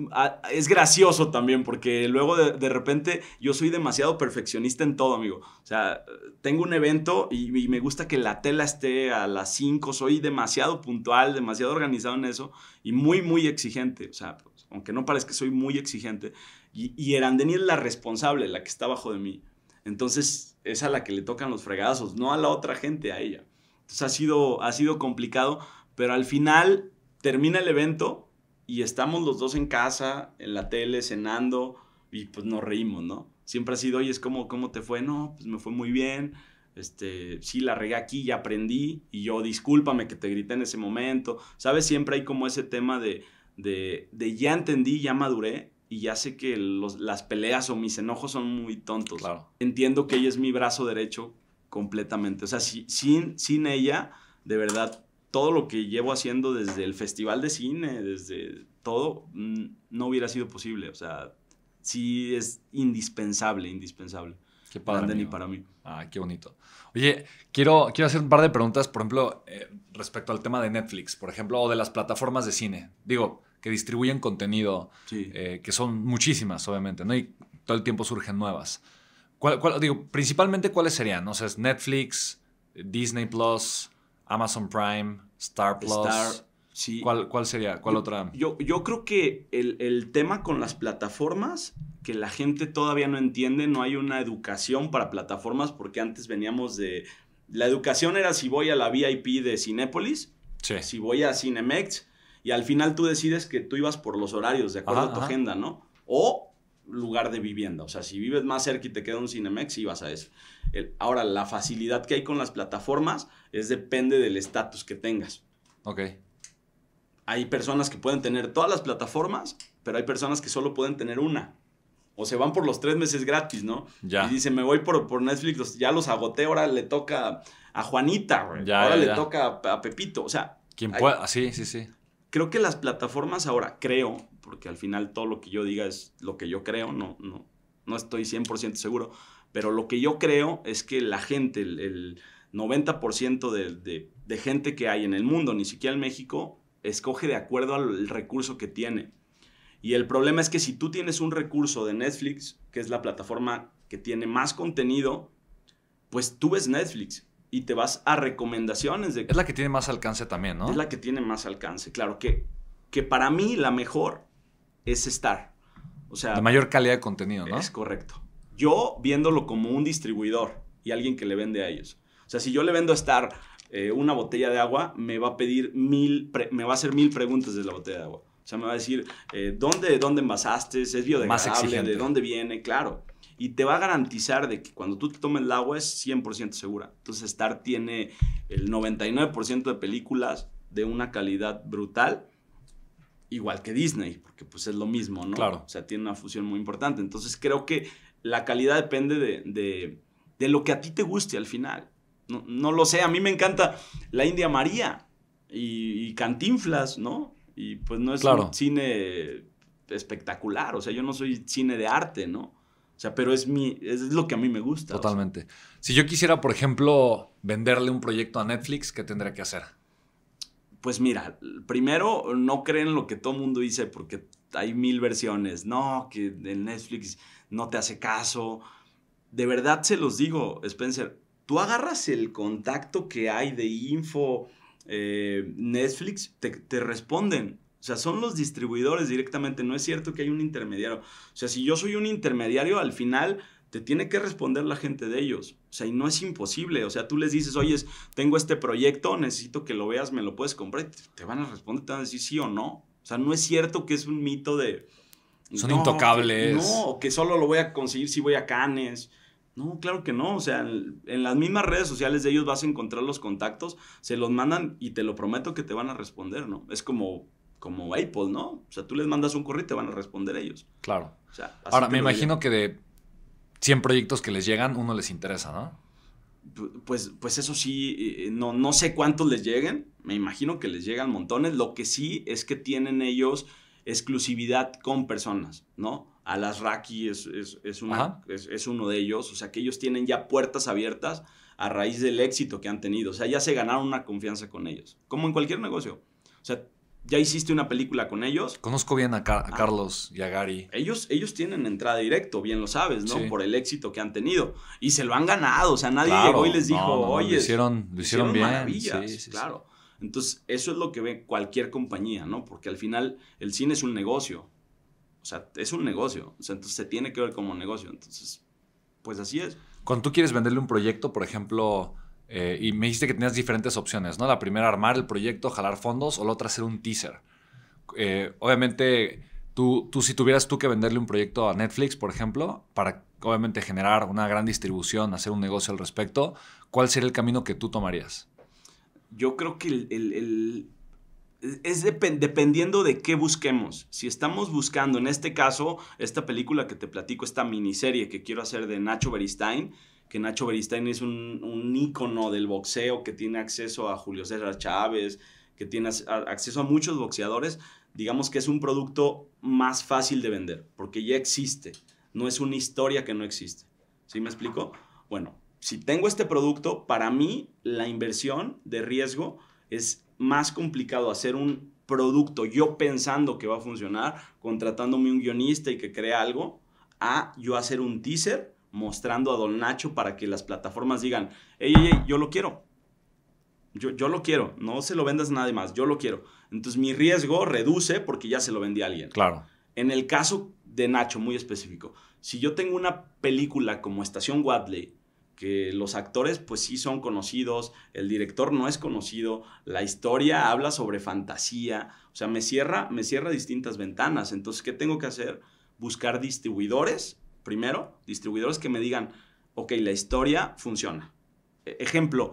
es gracioso también, porque luego de, de repente yo soy demasiado perfeccionista en todo, amigo. O sea, tengo un evento y, y me gusta que la tela esté a las cinco, soy demasiado puntual, demasiado organizado en eso y muy, muy exigente. O sea, pues, aunque no parezca, soy muy exigente. Y, y Erandeni es la responsable, la que está abajo de mí. Entonces es a la que le tocan los fregazos, no a la otra gente, a ella. Entonces ha sido, ha sido complicado, pero al final termina el evento y estamos los dos en casa, en la tele, cenando y pues nos reímos, ¿no? Siempre ha sido, oye, ¿cómo, ¿cómo te fue? No, pues me fue muy bien, este, sí, la regué aquí, ya aprendí y yo, discúlpame que te grité en ese momento. ¿Sabes? Siempre hay como ese tema de, de, de ya entendí, ya maduré. Y ya sé que los, las peleas o mis enojos son muy tontos. Claro. Entiendo que ella es mi brazo derecho completamente. O sea, si, sin, sin ella, de verdad, todo lo que llevo haciendo desde el Festival de Cine, desde todo, no hubiera sido posible. O sea, sí es indispensable, indispensable. Qué padre. Ni para mí. Ah, qué bonito. Oye, quiero, quiero hacer un par de preguntas, por ejemplo, eh, respecto al tema de Netflix, por ejemplo, o de las plataformas de cine. Digo, que distribuyen contenido, sí. eh, que son muchísimas, obviamente, ¿no? Y todo el tiempo surgen nuevas. ¿Cuál, cuál, digo, principalmente, ¿cuáles serían? O sea, es Netflix, Disney Plus, Amazon Prime, Star Plus. Star, sí. ¿Cuál, cuál sería? ¿Cuál yo, otra? Yo, yo creo que el, el tema con las plataformas, que la gente todavía no entiende, no hay una educación para plataformas, porque antes veníamos de... La educación era si voy a la V I P de Cinépolis, sí. si voy a Cinemex... Y al final tú decides que tú ibas por los horarios, de acuerdo ajá, a tu ajá. agenda, ¿no? O lugar de vivienda. O sea, si vives más cerca y te queda un Cinemex, ibas a eso. El, ahora, la facilidad que hay con las plataformas es depende del estatus que tengas. Ok. Hay personas que pueden tener todas las plataformas, pero hay personas que solo pueden tener una. O se van por los tres meses gratis, ¿no? Ya. Y dicen, me voy por, por Netflix, ya los agoté, ahora le toca a Juanita, güey. Ya, ahora ya, le ya. toca a, a Pepito. O sea... ¿Quién puede? Ah, sí, sí, sí. Creo que las plataformas ahora, creo, porque al final todo lo que yo diga es lo que yo creo, no, no, no estoy cien por ciento seguro, pero lo que yo creo es que la gente, el, el noventa por ciento de, de, de gente que hay en el mundo, ni siquiera en México, escoge de acuerdo al recurso que tiene. Y el problema es que si tú tienes un recurso de Netflix, que es la plataforma que tiene más contenido, pues tú ves Netflix. Y te vas a recomendaciones. De... Es la que tiene más alcance también, ¿no? Es la que tiene más alcance, claro. Que, que para mí la mejor es Star. O sea... De mayor calidad de contenido, ¿no? Es correcto. Yo viéndolo como un distribuidor y alguien que le vende a ellos. O sea, si yo le vendo a Star eh, una botella de agua, me va a pedir mil... Pre... Me va a hacer mil preguntas de la botella de agua. O sea, me va a decir, eh, ¿dónde, dónde envasaste? ¿Es biodegradable? ¿De dónde viene? Claro. Y te va a garantizar de que cuando tú te tomes el agua es cien por ciento segura. Entonces Star tiene el noventa y nueve por ciento de películas de una calidad brutal, igual que Disney, porque pues es lo mismo, ¿no? Claro. O sea, tiene una fusión muy importante. Entonces creo que la calidad depende de, de, de lo que a ti te guste al final. No, no lo sé, a mí me encanta la India María y, y Cantinflas, ¿no? Y pues no es claro. un cine espectacular, o sea, yo no soy cine de arte, ¿no? O sea, pero es, mi, es lo que a mí me gusta. Totalmente. O sea. Si yo quisiera, por ejemplo, venderle un proyecto a Netflix, ¿qué tendría que hacer? Pues mira, primero, no creen lo que todo mundo dice porque hay mil versiones. No, que el Netflix no te hace caso. De verdad se los digo, Spencer. Tú agarras el contacto que hay de info, eh, Netflix, te, te responden. O sea, son los distribuidores directamente. No es cierto que hay un intermediario. O sea, si yo soy un intermediario, al final te tiene que responder la gente de ellos. O sea, y no es imposible. O sea, tú les dices, oye, tengo este proyecto, necesito que lo veas, me lo puedes comprar. Te van a responder, te van a decir sí o no. O sea, no es cierto que es un mito de... Son no, intocables. No, que solo lo voy a conseguir si voy a Cannes. No, claro que no. O sea, en, en las mismas redes sociales de ellos vas a encontrar los contactos, se los mandan y te lo prometo que te van a responder, ¿no? Es como... como Apple, ¿no? O sea, tú les mandas un correo y te van a responder ellos. Claro. O sea, ahora, me imagino que de cien proyectos que les llegan, uno les interesa, ¿no? Pues, pues eso sí, no, no sé cuántos les lleguen. Me imagino que les llegan montones. Lo que sí es que tienen ellos exclusividad con personas, ¿no? Alazraki es, es, es, una, es, es uno de ellos. O sea, que ellos tienen ya puertas abiertas a raíz del éxito que han tenido. O sea, ya se ganaron una confianza con ellos, como en cualquier negocio. O sea, ya hiciste una película con ellos. Conozco bien a, Car a Carlos ah, y a Gary. Ellos, ellos tienen entrada directo, bien lo sabes, ¿no? Sí. Por el éxito que han tenido. Y se lo han ganado. O sea, nadie claro, llegó y les dijo, no, no, oye, lo hicieron, lo hicieron, hicieron bien. Maravillas, sí, sí, claro. Sí. Entonces, eso es lo que ve cualquier compañía, ¿no? Porque al final el cine es un negocio. O sea, es un negocio. O sea, entonces se tiene que ver como negocio. Entonces, pues así es. Cuando tú quieres venderle un proyecto, por ejemplo... Eh, y me dijiste que tenías diferentes opciones, ¿no? La primera, armar el proyecto, jalar fondos, o la otra, hacer un teaser. Eh, obviamente, tú, tú si tuvieras tú que venderle un proyecto a Netflix, por ejemplo, para obviamente generar una gran distribución, hacer un negocio al respecto, ¿cuál sería el camino que tú tomarías? Yo creo que el, el, el, es depend, dependiendo de qué busquemos. Si estamos buscando, en este caso, esta película que te platico, esta miniserie que quiero hacer de Nacho Beristain, que Nacho Beristain es un, un ícono del boxeo, que tiene acceso a Julio César Chávez, que tiene a, acceso a muchos boxeadores, digamos que es un producto más fácil de vender, porque ya existe, no es una historia que no existe. ¿Sí me explico? Bueno, si tengo este producto, para mí la inversión de riesgo es más complicado hacer un producto, yo pensando que va a funcionar, contratándome un guionista y que crea algo, a yo hacer un teaser, mostrando a Don Nacho para que las plataformas digan, hey, hey, hey, yo lo quiero. Yo, yo lo quiero. No se lo vendas a nadie más. Yo lo quiero. Entonces, mi riesgo reduce porque ya se lo vendí a alguien. Claro. En el caso de Nacho, muy específico, si yo tengo una película como Estación Wadley, que los actores, pues sí son conocidos, el director no es conocido, la historia habla sobre fantasía, o sea, me cierra, me cierra distintas ventanas. Entonces, ¿qué tengo que hacer? Buscar distribuidores. Primero, distribuidores que me digan, ok, la historia funciona. Ejemplo,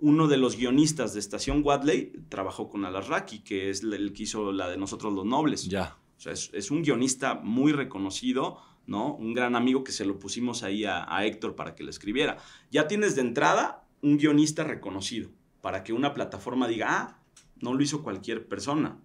uno de los guionistas de Estación Wadley trabajó con Alazraki, que es el que hizo la de Nosotros los Nobles. Ya. O sea, es, es un guionista muy reconocido, ¿no? Un gran amigo que se lo pusimos ahí a, a Héctor para que le escribiera. Ya tienes de entrada un guionista reconocido para que una plataforma diga, ah, no lo hizo cualquier persona.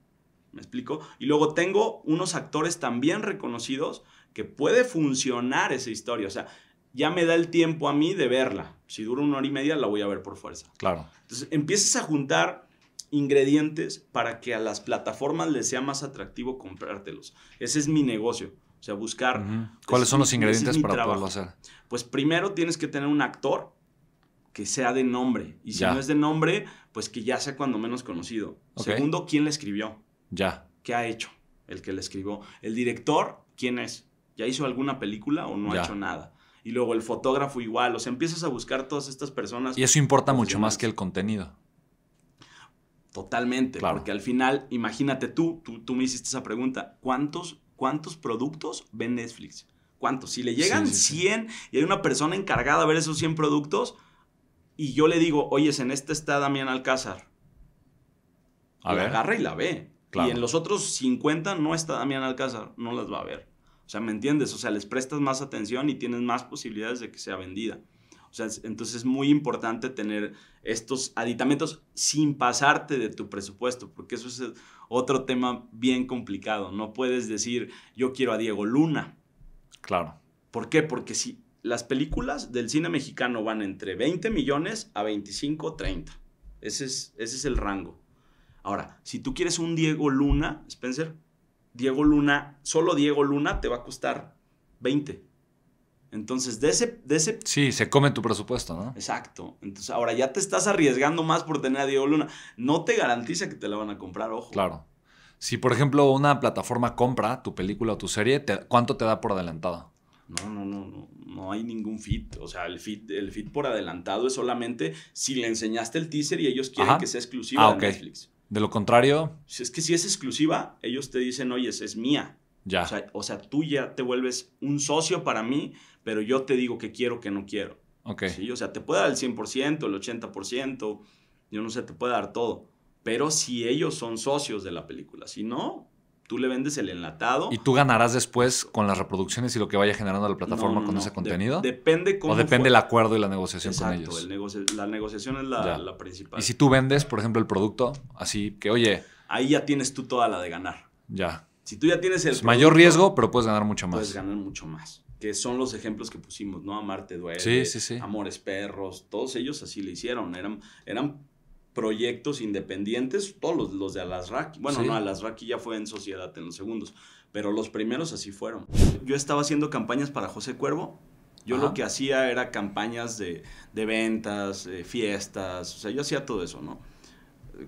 ¿Me explico? Y luego tengo unos actores también reconocidos que puede funcionar esa historia. O sea, ya me da el tiempo a mí de verla. Si dura una hora y media, la voy a ver por fuerza. Claro. Entonces, empiezas a juntar ingredientes para que a las plataformas les sea más atractivo comprártelos. Ese es mi negocio. O sea, buscar... Uh-huh. pues, ¿Cuáles son los ingredientes para trabajo. poderlo hacer? Pues primero tienes que tener un actor que sea de nombre. Y si ya. no es de nombre, pues que ya sea cuando menos conocido. Okay. Segundo, ¿quién le escribió? Ya. ¿Qué ha hecho el que le escribió? ¿El director? ¿Quién es? ¿Ya hizo alguna película o no ya. ha hecho nada? Y luego el fotógrafo igual. O sea, empiezas a buscar todas estas personas. Y eso importa mucho más que el contenido. Totalmente. Claro. Porque al final, imagínate tú, tú, tú me hiciste esa pregunta. ¿Cuántos, cuántos productos ve Netflix? ¿Cuántos? Si le llegan sí, sí, cien sí. y hay una persona encargada de ver esos cien productos y yo le digo, oye, en esta está Damián Alcázar. A ver. La agarra y la ve. Claro. Y en los otros cincuenta no está Damián Alcázar, no las va a ver. O sea, ¿me entiendes? O sea, les prestas más atención y tienes más posibilidades de que sea vendida. O sea, entonces es muy importante tener estos aditamentos sin pasarte de tu presupuesto, porque eso es otro tema bien complicado. No puedes decir, yo quiero a Diego Luna. Claro. ¿Por qué? Porque si las películas del cine mexicano van entre veinte millones a veinticinco, treinta. Ese es, ese es el rango. Ahora, si tú quieres un Diego Luna, Spencer, Diego Luna, solo Diego Luna te va a costar veinte. Entonces, de ese, de ese... Sí, se come tu presupuesto, ¿no? Exacto. Entonces, ahora ya te estás arriesgando más por tener a Diego Luna. No te garantiza que te la van a comprar, ojo. Claro. Si, por ejemplo, una plataforma compra tu película o tu serie, te, ¿cuánto te da por adelantado? No, no, no, no. No hay ningún fit. O sea, el fit, el fit por adelantado es solamente si le enseñaste el teaser y ellos quieren Ajá. que sea exclusiva ah, de okay. Netflix. De lo contrario... Es que si es exclusiva, ellos te dicen, oye, es mía. Ya. O sea, o sea, tú ya te vuelves un socio para mí, pero yo te digo que quiero, que no quiero. Ok. ¿Sí? O sea, te puede dar el cien por ciento, el ochenta por ciento, yo no sé, te puede dar todo. Pero si ellos son socios de la película, si no, tú le vendes el enlatado. ¿Y tú ganarás después con las reproducciones y lo que vaya generando la plataforma no, no, no, con no. ese contenido? De depende cómo. O depende fue. el acuerdo y la negociación Exacto, con ellos. Exacto, negocio la negociación es la, la principal. Y si tú vendes, por ejemplo, el producto, así que, oye... Ahí ya tienes tú toda la de ganar. Ya. Si tú ya tienes el... Es producto, mayor riesgo, pero puedes ganar mucho más. Puedes ganar mucho más. que son los ejemplos que pusimos, ¿no? Amarte duele, sí, sí, sí. Amores perros, todos ellos así le hicieron, eran, eran proyectos independientes, todos los, los de Alazraki, bueno, sí. no, Alazraki ya fue en sociedad en los segundos, pero los primeros así fueron. Yo estaba haciendo campañas para José Cuervo, yo Ajá. lo que hacía era campañas de, de ventas, eh, fiestas, o sea, yo hacía todo eso, ¿no?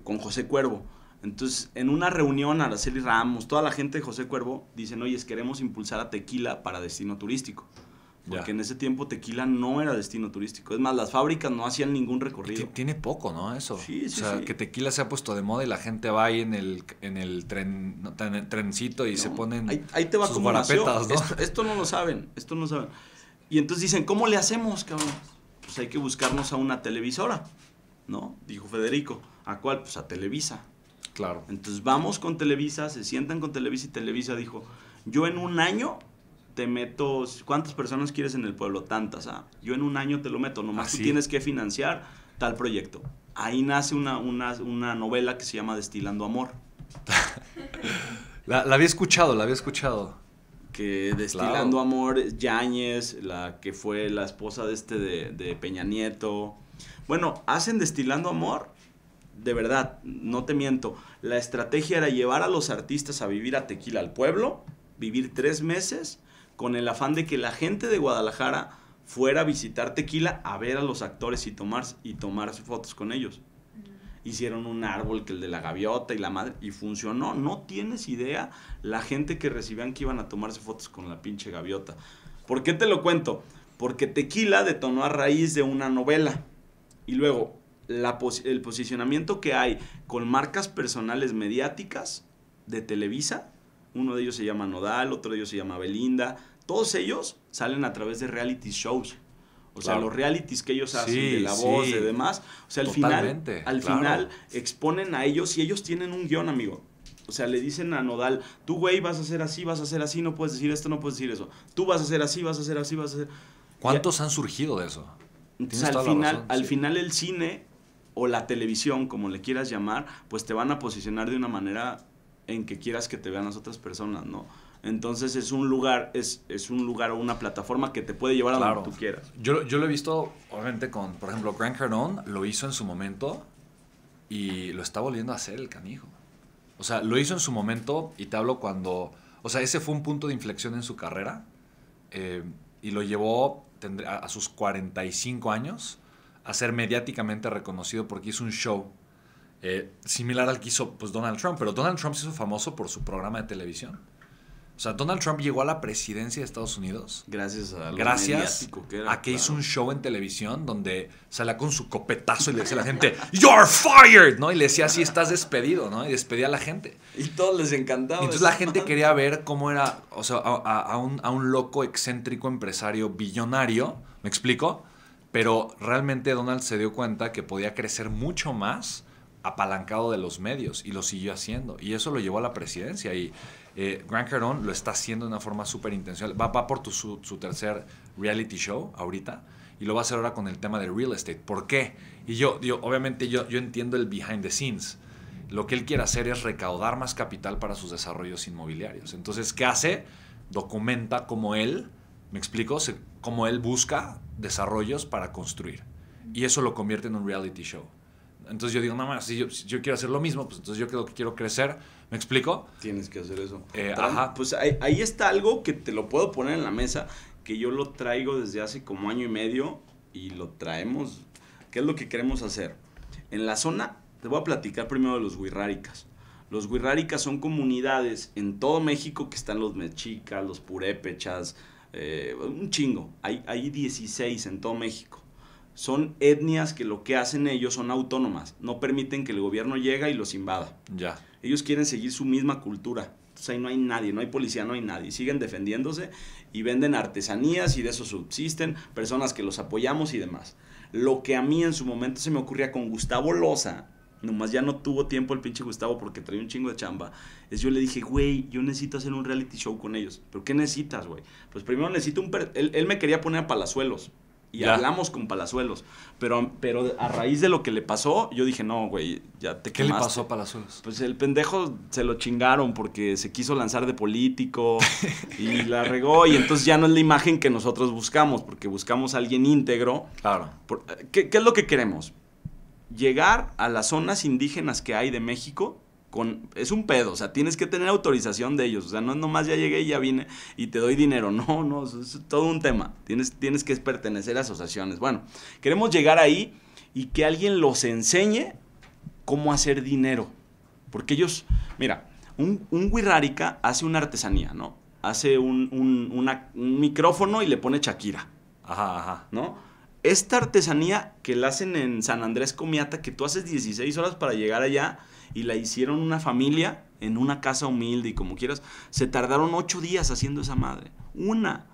Con José Cuervo. Entonces, en una reunión, Araceli Ramos, toda la gente de José Cuervo, dicen, oye, queremos impulsar a Tequila para destino turístico. Porque ya. en ese tiempo Tequila no era destino turístico. Es más, las fábricas no hacían ningún recorrido. Tiene poco, ¿no? Eso. Sí, sí, o sea, sí. que Tequila se ha puesto de moda y la gente va ahí en el, en el tren, no, ten, trencito y no. se ponen ahí, ahí te va sus como barapetas, ¿no? Esto, esto no lo saben, esto no lo saben. Y entonces dicen, ¿cómo le hacemos, cabrón? Pues hay que buscarnos a una televisora, ¿no? Dijo Federico. ¿A cuál? Pues a Televisa. Claro. Entonces vamos con Televisa, se sientan con Televisa y Televisa dijo, yo en un año te meto, ¿cuántas personas quieres en el pueblo? Tantas, ¿ah? Yo en un año te lo meto, nomás Así. tú tienes que financiar tal proyecto. Ahí nace una, una, una novela que se llama Destilando Amor. la, la había escuchado, la había escuchado. Que Destilando claro. Amor, Yáñez, la que fue la esposa de este de, de Peña Nieto. Bueno, hacen Destilando Amor. De verdad, no te miento, la estrategia era llevar a los artistas a vivir a Tequila al pueblo, vivir tres meses, con el afán de que la gente de Guadalajara fuera a visitar Tequila a ver a los actores y tomarse, y tomarse fotos con ellos. Hicieron un árbol que el de la gaviota y la madre, y funcionó. No tienes idea la gente que recibían que iban a tomarse fotos con la pinche gaviota. ¿Por qué te lo cuento? Porque Tequila detonó a raíz de una novela, y luego... La pos el posicionamiento que hay con marcas personales mediáticas de Televisa, uno de ellos se llama Nodal, otro de ellos se llama Belinda, todos ellos salen a través de reality shows, o claro. sea, los realities que ellos hacen, sí, de La Voz, sí. de demás, o sea, al Totalmente, final, al claro. final exponen a ellos y ellos tienen un guión, amigo. O sea, le dicen a Nodal, tú, güey, vas a hacer así, vas a hacer así, no puedes decir esto, no puedes decir eso, tú vas a hacer así, vas a hacer así, vas a hacer... ¿Cuántos ya... han surgido de eso? Entonces, al final, razón, al sí. final el cine... o la televisión, como le quieras llamar, pues te van a posicionar de una manera en que quieras que te vean las otras personas, ¿no? Entonces es un lugar, es, es un lugar o una plataforma que te puede llevar claro. a donde tú quieras. Yo, yo lo he visto, obviamente, con, por ejemplo, Grant Cardone lo hizo en su momento y lo está volviendo a hacer el canijo. O sea, lo hizo en su momento y te hablo cuando... O sea, ese fue un punto de inflexión en su carrera eh, y lo llevó a, a sus cuarenta y cinco años... a ser mediáticamente reconocido porque hizo un show eh, similar al que hizo pues, Donald Trump. Pero Donald Trump se hizo famoso por su programa de televisión. O sea, Donald Trump llegó a la presidencia de Estados Unidos. Gracias a lo gracias que era, a que claro. hizo un show en televisión donde salía con su copetazo y le decía a la gente, "You're fired", ¿no? Y le decía así, "Estás despedido", ¿no? Y despedía a la gente. Y todos les encantaba. Y entonces eso. La gente quería ver cómo era, o sea, a, a, un, a un loco excéntrico empresario billonario, ¿me explico? Pero realmente Donald se dio cuenta que podía crecer mucho más apalancado de los medios y lo siguió haciendo. Y eso lo llevó a la presidencia. Y eh, Grant Cardone lo está haciendo de una forma súper intencional. Va, va por tu, su, su tercer reality show ahorita y lo va a hacer ahora con el tema de real estate. ¿Por qué? Y yo, yo obviamente, yo, yo entiendo el behind the scenes. Lo que él quiere hacer es recaudar más capital para sus desarrollos inmobiliarios. Entonces, ¿qué hace? Documenta como él, ¿me explico? Se, como él busca desarrollos para construir. Y eso lo convierte en un reality show. Entonces yo digo, no más, si yo, si yo quiero hacer lo mismo, pues entonces yo creo que quiero crecer. ¿Me explico? Tienes que hacer eso. Eh, ajá. Pues ahí, ahí está algo que te lo puedo poner en la mesa, que yo lo traigo desde hace como año y medio y lo traemos. ¿Qué es lo que queremos hacer? En la zona, te voy a platicar primero de los Wixárikas. Los Wixárikas son comunidades en todo México que están los mexicas, los purépechas, Eh, un chingo, hay, hay dieciséis en todo México. Son etnias que lo que hacen ellos son autónomas, no permiten que el gobierno llegue y los invada. Ya. Ellos quieren seguir su misma cultura, entonces ahí no hay nadie, no hay policía, no hay nadie, siguen defendiéndose y venden artesanías y de eso subsisten, personas que los apoyamos y demás. Lo que a mí en su momento se me ocurría con Gustavo Loza, nomás ya no tuvo tiempo el pinche Gustavo porque traía un chingo de chamba, es yo le dije, güey, yo necesito hacer un reality show con ellos. ¿Pero qué necesitas, güey? Pues primero necesito un... Per él, él me quería poner a Palazuelos. y ya hablamos con Palazuelos. Pero, pero a raíz de lo que le pasó, yo dije, no, güey, ya te quemaste. ¿Qué le pasó a Palazuelos? Pues el pendejo se lo chingaron porque se quiso lanzar de político y la regó. Y entonces ya no es la imagen que nosotros buscamos, porque buscamos a alguien íntegro. Claro. Por, ¿qué, qué es lo que queremos? Llegar a las zonas indígenas que hay de México. Con, es un pedo, o sea, tienes que tener autorización de ellos, o sea, no es nomás ya llegué y ya vine y te doy dinero, no, no, es, es todo un tema, tienes, tienes que pertenecer a asociaciones. Bueno, queremos llegar ahí y que alguien los enseñe cómo hacer dinero, porque ellos, mira, un, un Wixárika hace una artesanía, ¿no? Hace un, un, una, un micrófono y le pone Shakira, ajá, ajá, ¿no? Esta artesanía que la hacen en San Andrés Comiata, que tú haces dieciséis horas para llegar allá, y la hicieron una familia en una casa humilde y como quieras. Se tardaron ocho días haciendo esa madre. Una.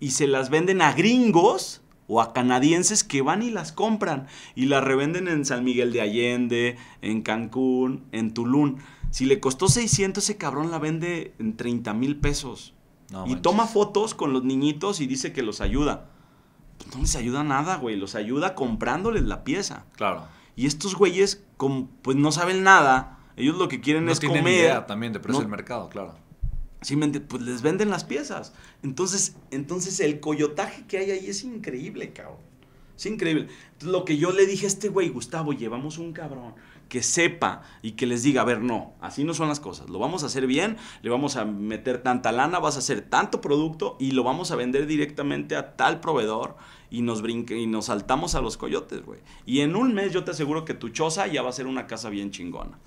Y se las venden a gringos o a canadienses que van y las compran. Y las revenden en San Miguel de Allende, en Cancún, en Tulum. Si le costó seiscientos, ese cabrón la vende en treinta mil pesos. No, y manches. Toma fotos con los niñitos y dice que los ayuda. Pues no les ayuda nada, güey. Los ayuda comprándoles la pieza. Claro. Y estos güeyes, como, pues no saben nada. Ellos lo que quieren no es comer. No tienen idea también de precio del mercado, claro. Sí, pues les venden las piezas. Entonces, entonces el coyotaje que hay ahí es increíble, cabrón. Es increíble. Entonces, lo que yo le dije a este güey, Gustavo, llevamos un cabrón que sepa y que les diga, a ver, no, así no son las cosas. Lo vamos a hacer bien, le vamos a meter tanta lana, vas a hacer tanto producto y lo vamos a vender directamente a tal proveedor. Y nos, brinque, y nos saltamos a los coyotes, güey. Y en un mes yo te aseguro que tu choza ya va a ser una casa bien chingona.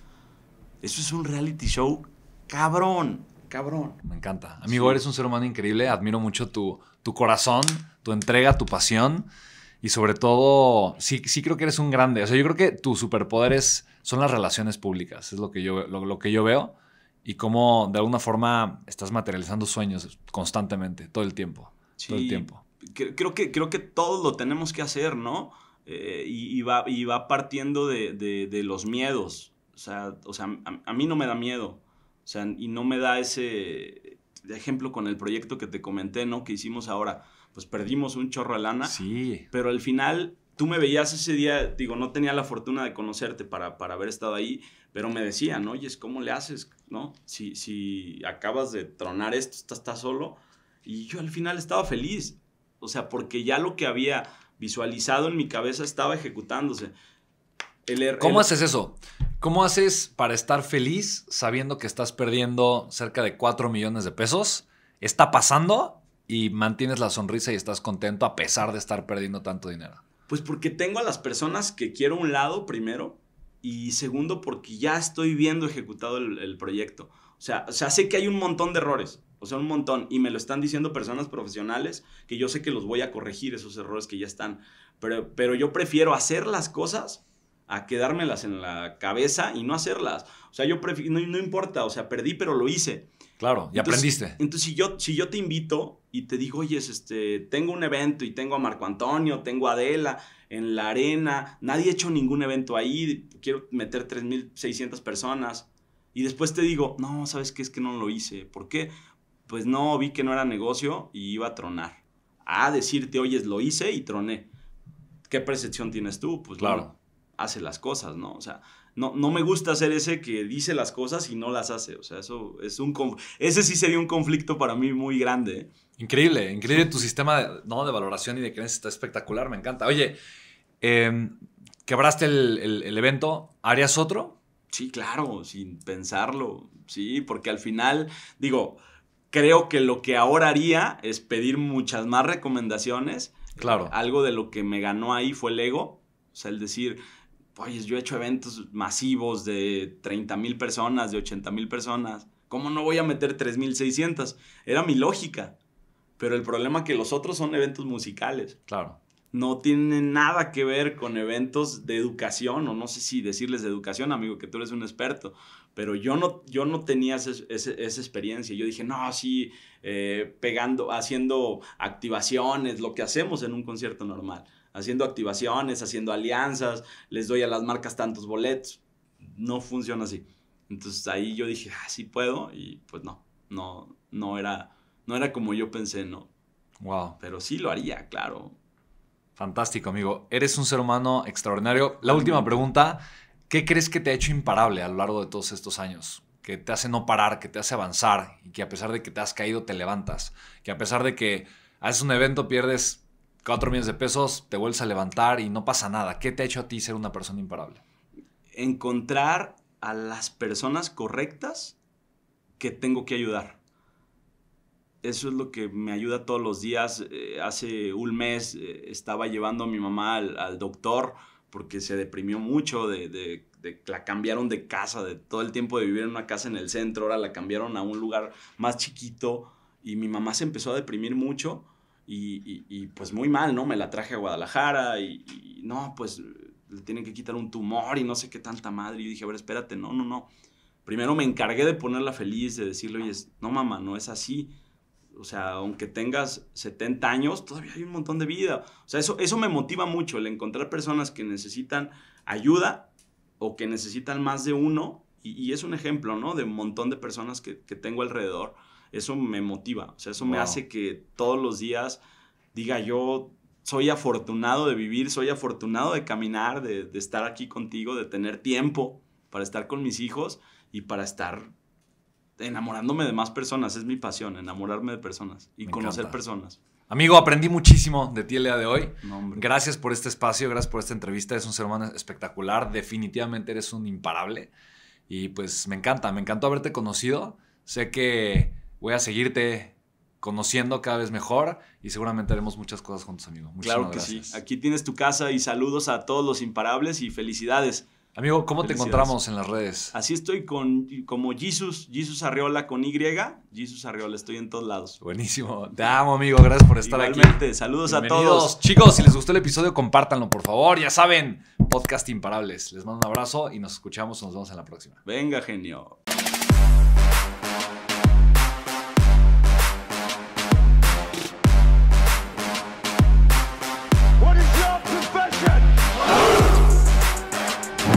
Eso es un reality show cabrón, cabrón. Me encanta. Amigo, sí. Eres un ser humano increíble. Admiro mucho tu, tu corazón, tu entrega, tu pasión. Y sobre todo, sí, sí creo que eres un grande. O sea, yo creo que tus superpoderes son las relaciones públicas. Es lo que yo, lo, lo que yo veo. Y cómo, de alguna forma, estás materializando sueños constantemente, todo el tiempo. Sí. Todo el tiempo. Creo que, creo que todos lo tenemos que hacer, ¿no? Eh, y, y, va, y va partiendo de, de, de los miedos. O sea, o sea a, a mí no me da miedo. O sea, y no me da ese ejemplo con el proyecto que te comenté, ¿no? Que hicimos ahora. Pues perdimos un chorro de lana. Sí. Pero al final, tú me veías ese día, digo, no tenía la fortuna de conocerte para, para haber estado ahí, pero me decían, oye, ¿cómo le haces, no? Si, si acabas de tronar esto, estás, estás solo. Y yo al final estaba feliz. O sea, porque ya lo que había visualizado en mi cabeza estaba ejecutándose. El, el, ¿Cómo haces eso? ¿Cómo haces para estar feliz sabiendo que estás perdiendo cerca de cuatro millones de pesos? Está pasando y mantienes la sonrisa y estás contento a pesar de estar perdiendo tanto dinero. Pues porque tengo a las personas que quiero a un lado primero y segundo porque ya estoy viendo ejecutado el, el proyecto. O sea, o sea, sé que hay un montón de errores. O sea, un montón. Y me lo están diciendo personas profesionales que yo sé que los voy a corregir esos errores que ya están. Pero, pero yo prefiero hacer las cosas a quedármelas en la cabeza y no hacerlas. O sea, yo prefiero... No, no importa. O sea, perdí, pero lo hice. Claro. Y entonces, aprendiste. Entonces, si yo, si yo te invito y te digo, oye, este, tengo un evento y tengo a Marco Antonio, tengo a Adela en la arena. Nadie ha hecho ningún evento ahí. Quiero meter tres mil seiscientas personas. Y después te digo, no, ¿sabes qué? Es que no lo hice. ¿Por qué? Pues no, vi que no era negocio y iba a tronar. A decirte, oye, lo hice y troné. ¿Qué percepción tienes tú? Pues claro, bueno, hace las cosas, ¿no? O sea, no, no me gusta ser ese que dice las cosas y no las hace. O sea, eso es un ese sí sería un conflicto para mí muy grande, ¿eh? Increíble, increíble tu sistema de, ¿no? de valoración y de creencia. Está espectacular, me encanta. Oye, eh, ¿quebraste el, el, el evento? ¿Harías otro? Sí, claro, sin pensarlo. Sí, porque al final, digo... Creo que lo que ahora haría es pedir muchas más recomendaciones. Claro. Eh, algo de lo que me ganó ahí fue el ego. O sea, el decir, oye, yo he hecho eventos masivos de treinta mil personas, de ochenta mil personas. ¿Cómo no voy a meter tres mil seiscientas? Era mi lógica. Pero el problema es que los otros son eventos musicales. Claro. No tienen nada que ver con eventos de educación, o no sé si decirles de educación, amigo, que tú eres un experto. Pero yo no, yo no tenía ese, ese, esa experiencia. Yo dije, no, sí, eh, pegando, haciendo activaciones, lo que hacemos en un concierto normal. Haciendo activaciones, haciendo alianzas, les doy a las marcas tantos boletos. No funciona así. Entonces ahí yo dije, ah, sí puedo. Y pues no, no, no era, no era como yo pensé, ¿no? Wow. Pero sí lo haría, claro. Fantástico, amigo. Eres un ser humano extraordinario. La última pregunta, ¿qué crees que te ha hecho imparable a lo largo de todos estos años? Que te hace no parar, que te hace avanzar y que a pesar de que te has caído te levantas. Que a pesar de que haces un evento, pierdes cuatro millones de pesos, te vuelves a levantar y no pasa nada. ¿Qué te ha hecho a ti ser una persona imparable? Encontrar a las personas correctas que tengo que ayudar. Eso es lo que me ayuda todos los días. Eh, hace un mes eh, estaba llevando a mi mamá al, al doctor porque se deprimió mucho, de, de, de, la cambiaron de casa, de todo el tiempo de vivir en una casa en el centro, ahora la cambiaron a un lugar más chiquito y mi mamá se empezó a deprimir mucho y, y, y pues muy mal, ¿no? Me la traje a Guadalajara y, y no, pues le tienen que quitar un tumor y no sé qué tanta madre. Y yo dije, a ver, espérate, no, no, no. Primero me encargué de ponerla feliz, de decirle, oye, no mamá, no es así. O sea, aunque tengas setenta años, todavía hay un montón de vida. O sea, eso, eso me motiva mucho, el encontrar personas que necesitan ayuda o que necesitan más de uno. Y, y es un ejemplo, ¿no? De un montón de personas que, que tengo alrededor. Eso me motiva. O sea, eso wow. me hace que todos los días diga yo, soy afortunado de vivir, soy afortunado de caminar, de, de estar aquí contigo, de tener tiempo para estar con mis hijos y para estar enamorándome de más personas. Es mi pasión, enamorarme de personas y me conocer encanta. Personas. Amigo, aprendí muchísimo de ti el día de hoy. No, gracias por este espacio, gracias por esta entrevista. Es un ser humano espectacular, definitivamente eres un imparable. Y pues me encanta, me encantó haberte conocido. Sé que voy a seguirte conociendo cada vez mejor y seguramente haremos muchas cosas juntos, amigo. Muchísimas claro que gracias. Sí. Aquí tienes tu casa y saludos a todos los imparables y felicidades. Amigo, ¿cómo te encontramos en las redes? Así estoy con, como Jesús, Jesús Arreola con Y, Jesús Arreola, estoy en todos lados. Buenísimo, te amo amigo, gracias por estar Igualmente. Aquí. Saludos a todos. Chicos, si les gustó el episodio, compártanlo por favor, ya saben, Podcast Imparables. Les mando un abrazo y nos escuchamos, nos vemos en la próxima. Venga, genio.